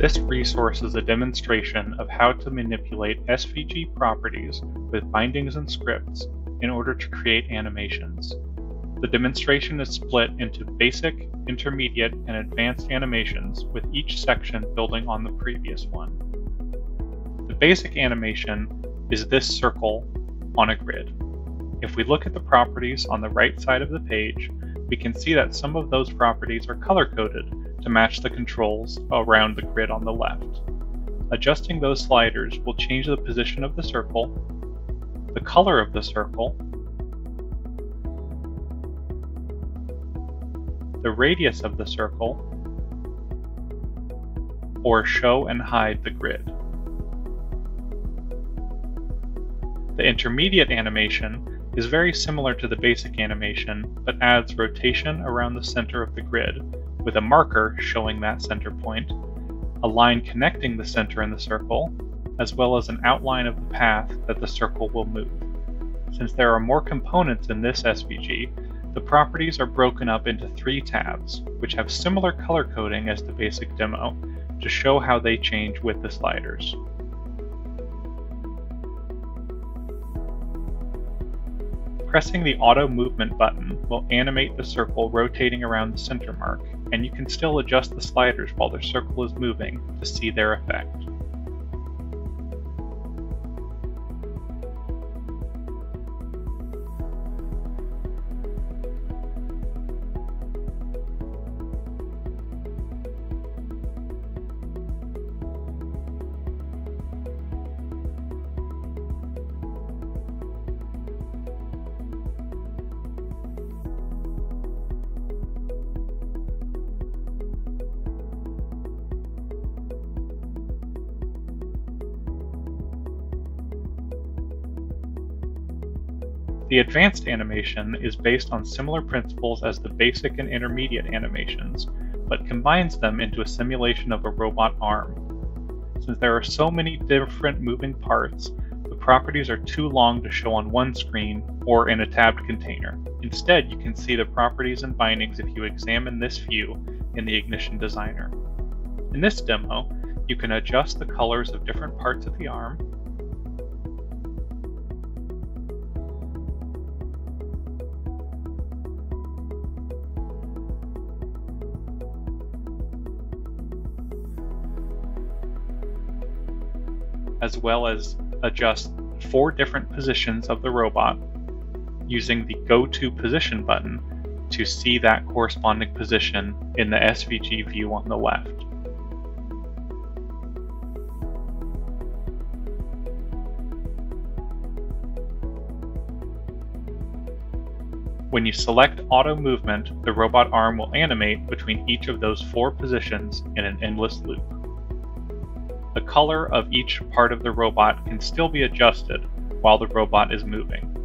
This resource is a demonstration of how to manipulate SVG properties with bindings and scripts in order to create animations. The demonstration is split into basic, intermediate, and advanced animations, with each section building on the previous one. The basic animation is this circle on a grid. If we look at the properties on the right side of the page, we can see that some of those properties are color-coded to match the controls around the grid on the left. Adjusting those sliders will change the position of the circle, the color of the circle, the radius of the circle, or show and hide the grid. The intermediate animation is very similar to the basic animation, but adds rotation around the center of the grid, with a marker showing that center point, a line connecting the center and the circle, as well as an outline of the path that the circle will move. Since there are more components in this SVG, the properties are broken up into 3 tabs, which have similar color coding as the basic demo, to show how they change with the sliders. Pressing the Auto Movement button will animate the circle rotating around the center mark, and you can still adjust the sliders while the circle is moving to see their effect. The advanced animation is based on similar principles as the basic and intermediate animations, but combines them into a simulation of a robot arm. Since there are so many different moving parts, the properties are too long to show on one screen or in a tabbed container. Instead, you can see the properties and bindings if you examine this view in the Ignition Designer. In this demo, you can adjust the colors of different parts of the arm, as well as adjust 4 different positions of the robot using the Go to Position button to see that corresponding position in the SVG view on the left. When you select Auto Movement, the robot arm will animate between each of those 4 positions in an endless loop. The color of each part of the robot can still be adjusted while the robot is moving.